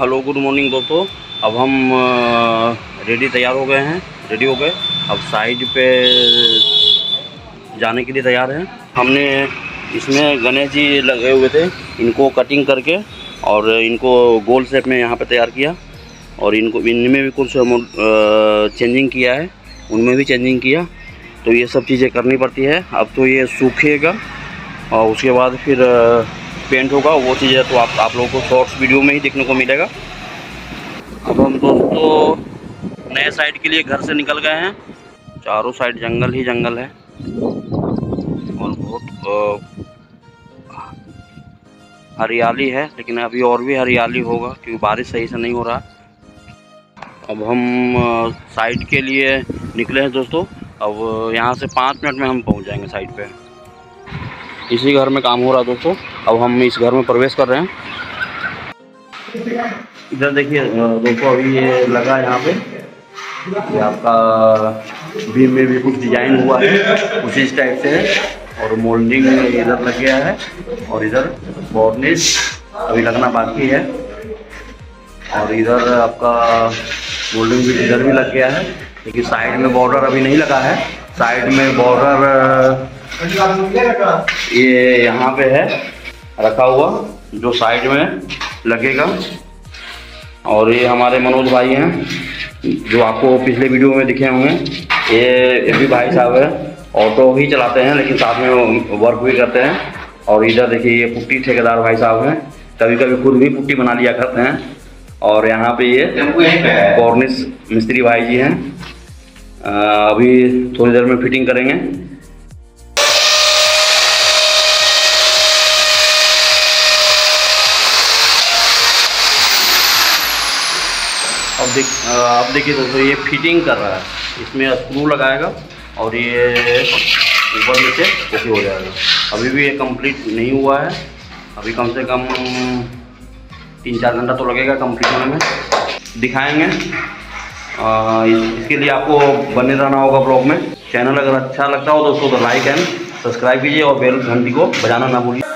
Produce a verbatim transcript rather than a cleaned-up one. Hello good morning दोस्तों, अब हम रेडी तैयार हो गए हैं, रेडी हो गए, अब साइड पे जाने के लिए तैयार हैं। हमने इसमें गणेश जी लगे हुए थे, इनको कटिंग करके और इनको गोल शेप में यहाँ पे तैयार किया और इनको इनमें भी कुछ चेंजिंग किया है, उनमें भी चेंजिंग किया, तो ये सब चीज़ें करनी पड़ती है। अब तो ये सूखेगा और उसके बाद फिर पेंट होगा, वो चीज़ें तो आप आप लोगों को शॉर्ट्स वीडियो में ही देखने को मिलेगा। अब हम दोस्तों नए साइड के लिए घर से निकल गए हैं। चारों साइड जंगल ही जंगल है और बहुत हरियाली है, लेकिन अभी और भी हरियाली होगा क्योंकि बारिश सही से नहीं हो रहा। अब हम साइड के लिए निकले हैं दोस्तों, अब यहाँ से पाँच मिनट में हम पहुँच जाएंगे साइड पे। इसी घर में काम हो रहा है दोस्तों, अब हम इस घर में प्रवेश कर रहे हैं। इधर देखिए दोस्तों, अभी ये लगा है यहाँ पे, ये आपका बीम में भी कुछ डिजाइन हुआ है, उसी टाइप से है और मोल्डिंग इधर लग गया है और इधर बॉर्निश अभी लगना बाकी है और इधर आपका मोल्डिंग भी इधर भी लग गया है, लेकिन साइड में बॉर्डर अभी नहीं लगा है। साइड में बॉर्डर ये यहाँ पे है रखा हुआ, जो साइड में लगेगा। और ये हमारे मनोज भाई हैं, जो आपको पिछले वीडियो में दिखे होंगे, ये भी भाई साहब है, ऑटो ही चलाते हैं लेकिन साथ में वर्क भी करते हैं। और इधर देखिए ये पुट्टी ठेकेदार भाई साहब हैं, कभी कभी खुद भी पुट्टी बना लिया करते हैं। और यहाँ पे ये कॉर्निश मिस्त्री भाई जी हैं, अभी थोड़ी देर में फिटिंग करेंगे। अब देख अब देखिए दोस्तों, ये फिटिंग कर रहा है, इसमें स्क्रू लगाएगा और ये ऊपर नीचे ओके हो जाएगा। अभी भी ये कंप्लीट नहीं हुआ है, अभी कम से कम तीन चार घंटा तो लगेगा कंप्लीट होने में। दिखाएंगे आ, इस, इसके लिए आपको बने रहना होगा ब्लॉग में। चैनल अगर अच्छा लगता हो दोस्तों तो लाइक एंड सब्सक्राइब कीजिए और बेल घंटी को बजाना ना भूलिए।